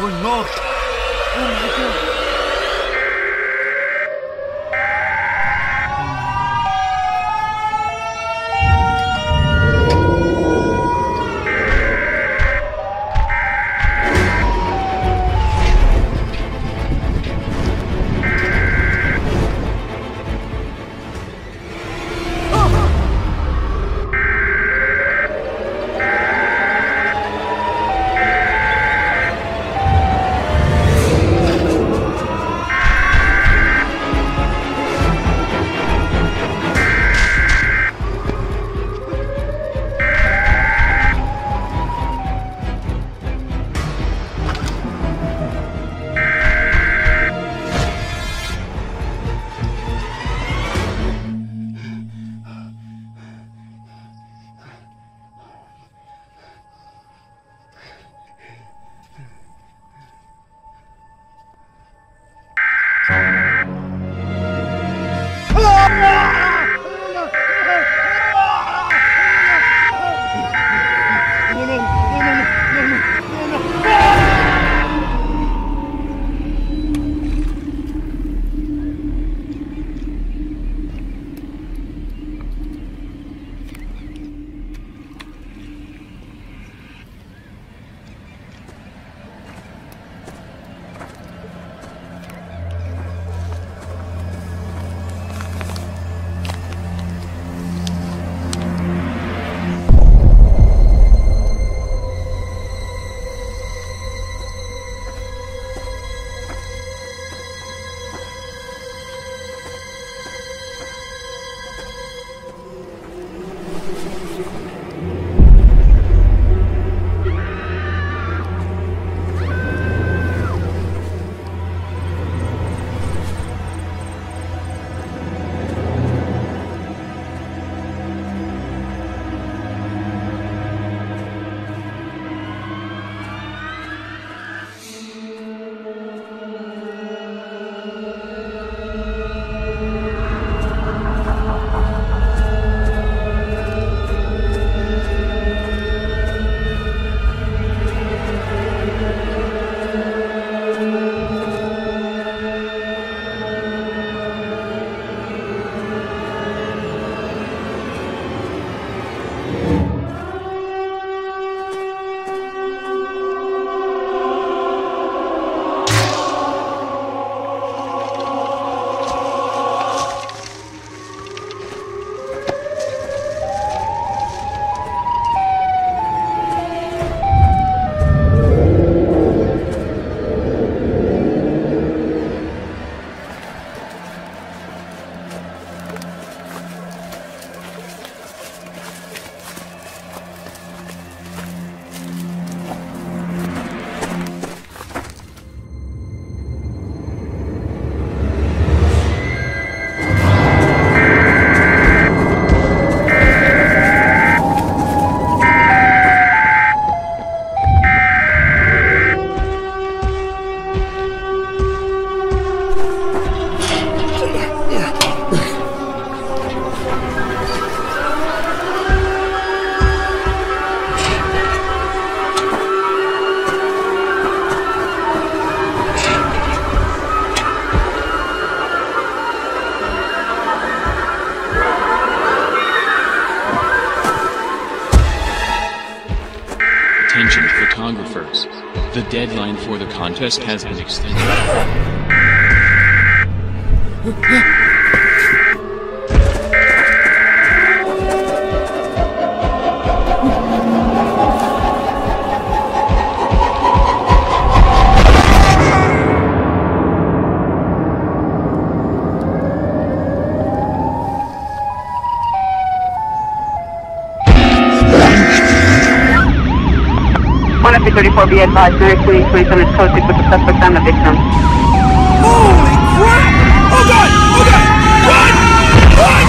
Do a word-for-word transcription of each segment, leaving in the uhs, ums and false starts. We're not. Oh my God. The deadline for the contest has been extended. thirty-four be advised, Mercury thirty-seven is closing with the suspect and the victim. Holy crap! Oh God! Oh God! Run! Run!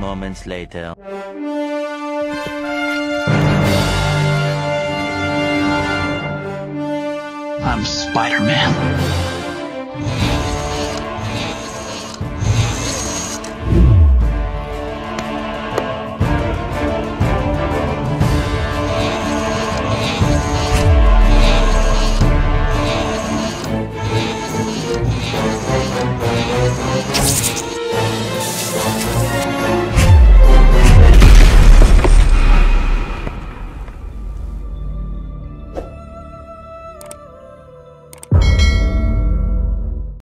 Moments later. I'm Spider-Man.